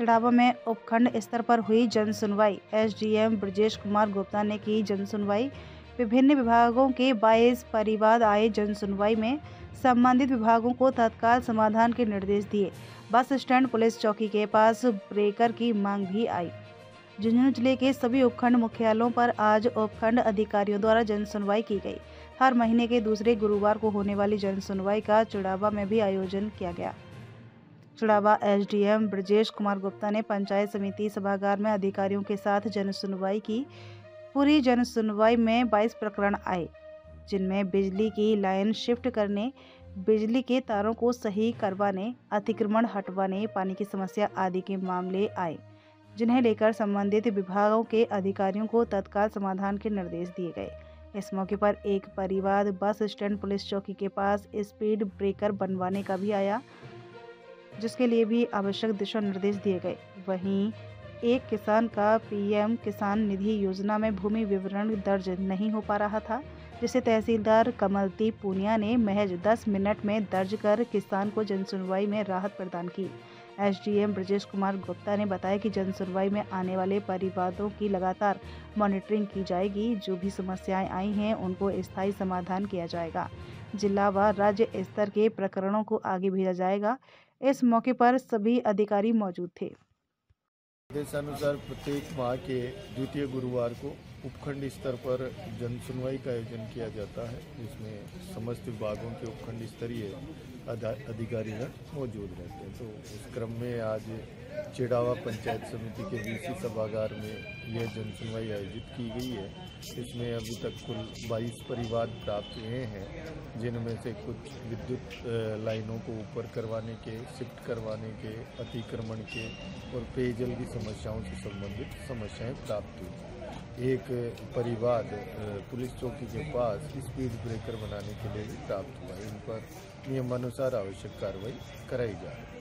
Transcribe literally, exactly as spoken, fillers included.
चिड़ावा में उपखंड स्तर पर हुई जन सुनवाई। एसडीएम ब्रजेश कुमार गुप्ता ने की जन सुनवाई। विभिन्न विभागों के बाईस परिवाद आए जन सुनवाई में संबंधित विभागों को तत्काल समाधान के निर्देश दिए। बस स्टैंड पुलिस चौकी के पास ब्रेकर की मांग भी आई। झुंझुनू जिले के सभी उपखंड मुख्यालयों पर आज उपखंड अधिकारियों द्वारा जन सुनवाई की गई। हर महीने के दूसरे गुरुवार को होने वाली जन सुनवाई का चिड़ावा में भी आयोजन किया गया। चिड़ावा एसडीएम ब्रजेश कुमार गुप्ता ने पंचायत समिति सभागार में अधिकारियों के साथ जन सुनवाई की। पूरी जन सुनवाई में बाईस प्रकरण आए, जिनमें बिजली की लाइन शिफ्ट करने, बिजली के तारों को सही करवाने, अतिक्रमण हटवाने, पानी की समस्या आदि के मामले आए, जिन्हें लेकर संबंधित विभागों के अधिकारियों को तत्काल समाधान के निर्देश दिए गए। इस मौके पर एक परिवाद बस स्टैंड पुलिस चौकी के पास स्पीड ब्रेकर बनवाने का भी आया, जिसके लिए भी आवश्यक दिशा निर्देश दिए गए। वहीं एक किसान का पीएम किसान निधि योजना में भूमि विवरण दर्ज नहीं हो पा रहा था, जिसे तहसीलदार कमलदीप पूनिया ने महज दस मिनट में दर्ज कर किसान को जन सुनवाई में राहत प्रदान की। एसडीएम ब्रजेश कुमार गुप्ता ने बताया कि जन सुनवाई में आने वाले परिवादों की लगातार मॉनिटरिंग की जाएगी। जो भी समस्याएं आई हैं उनको स्थायी समाधान किया जाएगा। जिला व राज्य स्तर के प्रकरणों को आगे भेजा जाएगा। इस मौके पर सभी अधिकारी मौजूद थे। निर्देशानुसार प्रत्येक माह के द्वितीय गुरुवार को उपखंड स्तर पर जन सुनवाई का आयोजन किया जाता है, जिसमें समस्त विभागों के उपखंड स्तरीय अधिकारी मौजूद रहते हैं। तो इस क्रम में आज चिड़ावा पंचायत समिति के बीसी सभागार में यह जन सुनवाई आयोजित की गई है। इसमें अभी तक कुल बाईस परिवाद प्राप्त हुए हैं, जिनमें से कुछ विद्युत लाइनों को ऊपर करवाने के, शिफ्ट करवाने के, अतिक्रमण के और पेयजल की समस्याओं से संबंधित समस्याएं प्राप्त हुई। एक परिवाद पुलिस चौकी के पास स्पीड ब्रेकर बनाने के लिए भी प्राप्त हुआ है। इन पर नियमानुसार आवश्यक कार्रवाई कराई जा रही है।